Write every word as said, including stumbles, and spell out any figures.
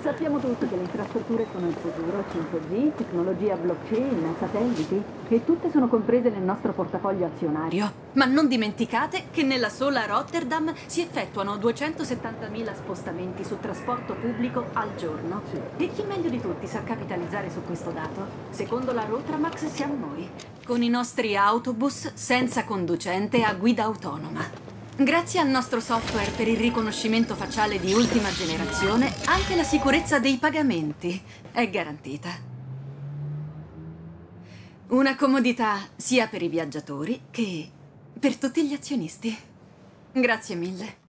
Sappiamo tutti che le infrastrutture sono il futuro, cinque G, tecnologia blockchain, satelliti, e tutte sono comprese nel nostro portafoglio azionario. Ma non dimenticate che nella sola Rotterdam si effettuano duecentosettantamila spostamenti su trasporto pubblico al giorno. Sì. E chi meglio di tutti sa capitalizzare su questo dato? Secondo la Rotramax siamo noi, con i nostri autobus senza conducente a guida autonoma. Grazie al nostro software per il riconoscimento facciale di ultima generazione, anche la sicurezza dei pagamenti è garantita. Una comodità sia per i viaggiatori che per tutti gli azionisti. Grazie mille.